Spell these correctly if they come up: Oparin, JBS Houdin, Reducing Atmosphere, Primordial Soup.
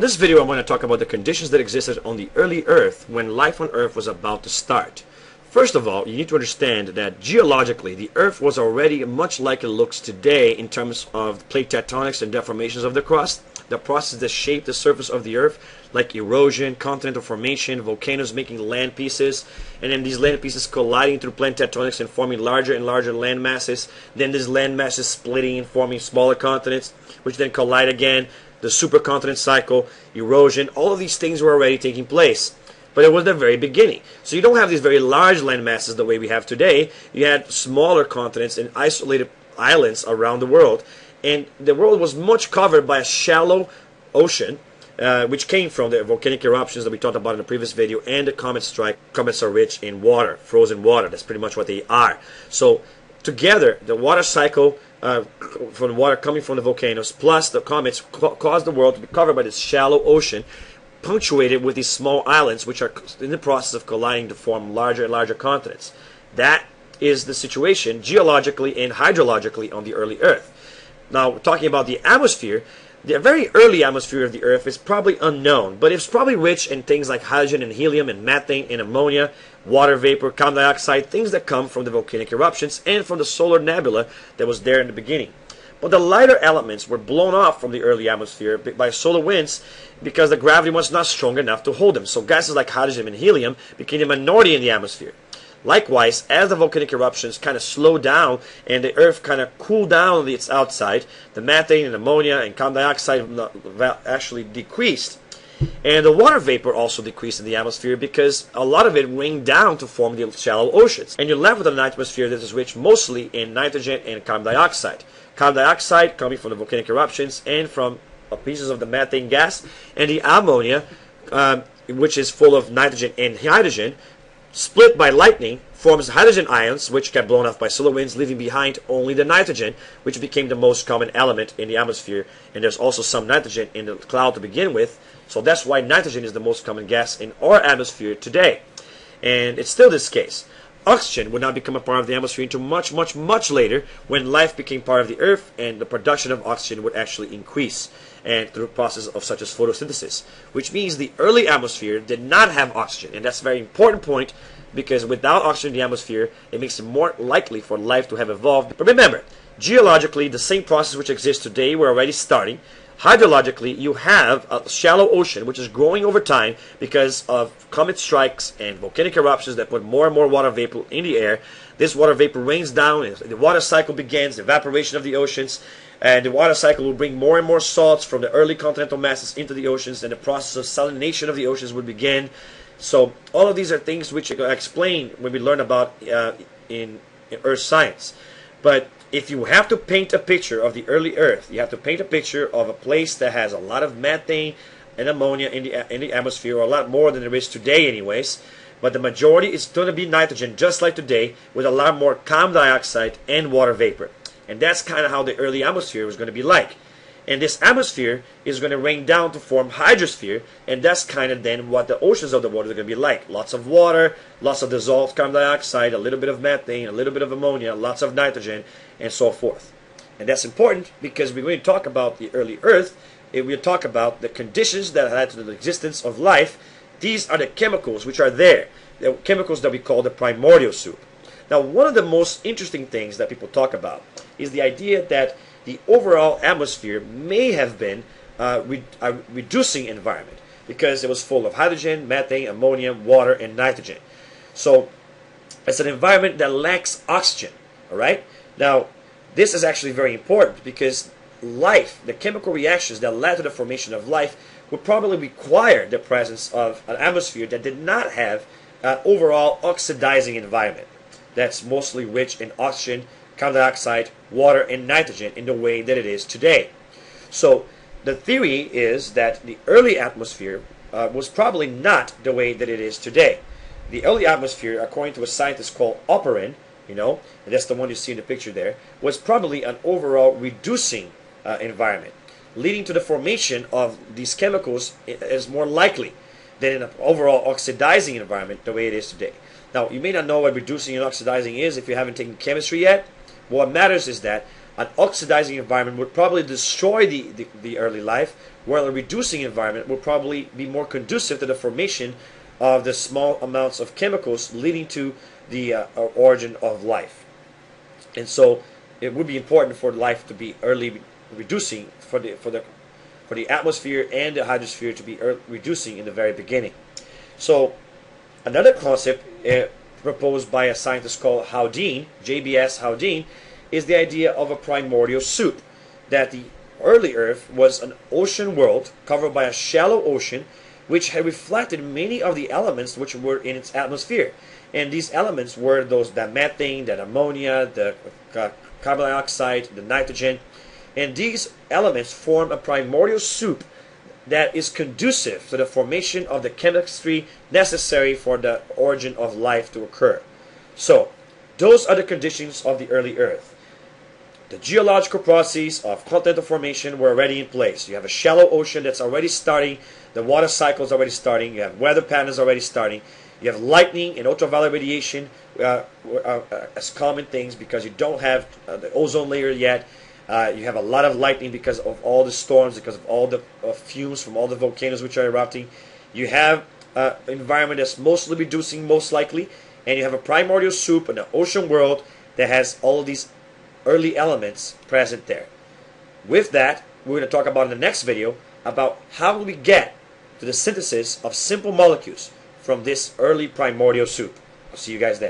In this video, I want to talk about the conditions that existed on the early Earth when life on Earth was about to start. First of all, you need to understand that geologically, the Earth was already much like it looks today in terms of plate tectonics and deformations of the crust, the processes that shape the surface of the Earth, like erosion, continental formation, volcanoes making land pieces, and then these land pieces colliding through plate tectonics and forming larger and larger land masses, then these land masses splitting and forming smaller continents, which then collide again, the supercontinent cycle, erosion, all of these things were already taking place. But it was the very beginning. So you don't have these very large land masses the way we have today. You had smaller continents and isolated islands around the world. And the world was much covered by a shallow ocean, which came from the volcanic eruptions that we talked about in the previous video and the comet strike. Comets are rich in water, frozen water. That's pretty much what they are. So together, the water cycle from the water coming from the volcanoes plus the comets caused the world to be covered by this shallow ocean, punctuated with these small islands which are in the process of colliding to form larger and larger continents. That is the situation geologically and hydrologically on the early Earth. Now, talking about the atmosphere, the very early atmosphere of the Earth is probably unknown, but it's probably rich in things like hydrogen and helium and methane and ammonia, water vapor, carbon dioxide, things that come from the volcanic eruptions and from the solar nebula that was there in the beginning. But the lighter elements were blown off from the early atmosphere by solar winds because the gravity was not strong enough to hold them. So gases like hydrogen and helium became a minority in the atmosphere. Likewise, as the volcanic eruptions kind of slowed down and the Earth kind of cooled down on its outside, the methane and ammonia and carbon dioxide actually decreased. And the water vapor also decreased in the atmosphere because a lot of it rained down to form the shallow oceans. And you're left with an atmosphere that is rich mostly in nitrogen and carbon dioxide. Carbon dioxide coming from the volcanic eruptions and from pieces of the methane gas and the ammonia, which is full of nitrogen and hydrogen, split by lightning, forms hydrogen ions, which get blown off by solar winds, leaving behind only the nitrogen, which became the most common element in the atmosphere. And there's also some nitrogen in the cloud to begin with, so that's why nitrogen is the most common gas in our atmosphere today. And it's still this case. Oxygen would not become a part of the atmosphere until much, much, much later, when life became part of the Earth and the production of oxygen would actually increase, and through processes of such as photosynthesis, which means the early atmosphere did not have oxygen. And that's a very important point, because without oxygen in the atmosphere, it makes it more likely for life to have evolved. But remember, geologically, the same process which exists today were already starting. Hydrologically, you have a shallow ocean which is growing over time because of comet strikes and volcanic eruptions that put more and more water vapor in the air. This water vapor rains down, and the water cycle begins, the evaporation of the oceans, and the water cycle will bring more and more salts from the early continental masses into the oceans, and the process of salination of the oceans would begin. So all of these are things which I explain when we learn about in Earth science. But if you have to paint a picture of the early Earth, you have to paint a picture of a place that has a lot of methane and ammonia in the atmosphere, or a lot more than there is today anyways. But the majority is going to be nitrogen, just like today, with a lot more carbon dioxide and water vapor. And that's kind of how the early atmosphere was going to be like. And this atmosphere is going to rain down to form hydrosphere, and that's kind of then what the oceans of the world are going to be like. Lots of water, lots of dissolved carbon dioxide, a little bit of methane, a little bit of ammonia, lots of nitrogen, and so forth. And that's important because when we talk about the early Earth, we talk about the conditions that led to the existence of life. These are the chemicals which are there, the chemicals that we call the primordial soup. Now, one of the most interesting things that people talk about is the idea that the overall atmosphere may have been a reducing environment because it was full of hydrogen, methane, ammonia, water, and nitrogen. So it's an environment that lacks oxygen, all right? Now, this is actually very important because life, the chemical reactions that led to the formation of life, would probably require the presence of an atmosphere that did not have an overall oxidizing environment that's mostly rich in oxygen, carbon dioxide, water, and nitrogen in the way that it is today. So the theory is that the early atmosphere was probably not the way that it is today. The early atmosphere, according to a scientist called Oparin, you know, and that's the one you see in the picture there, was probably an overall reducing environment, leading to the formation of these chemicals is more likely than in an overall oxidizing environment the way it is today. Now, you may not know what reducing and oxidizing is if you haven't taken chemistry yet. What matters is that An oxidizing environment would probably destroy the early life, while a reducing environment would probably be more conducive to the formation of the small amounts of chemicals leading to the origin of life. And so it would be important for life to be early reducing, for the atmosphere and the hydrosphere to be reducing in the very beginning. So another concept proposed by a scientist called Houdin, JBS Houdin, is the idea of a primordial soup, that the early Earth was an ocean world covered by a shallow ocean which had reflected many of the elements which were in its atmosphere. And these elements were those, that methane, that ammonia, the carbon dioxide, the nitrogen. And these elements form a primordial soup that is conducive to the formation of the chemistry necessary for the origin of life to occur. So, those are the conditions of the early Earth. The geological processes of continental formation were already in place. You have a shallow ocean that's already starting, the water cycle is already starting, you have weather patterns already starting, you have lightning and ultraviolet radiation as common things because you don't have the ozone layer yet. You have a lot of lightning because of all the storms, because of all the fumes from all the volcanoes which are erupting. You have an environment that's mostly reducing, most likely, and you have a primordial soup in the ocean world that has all of these early elements present there. With that, we're going to talk about in the next video about how we get to the synthesis of simple molecules from this early primordial soup. I'll see you guys then.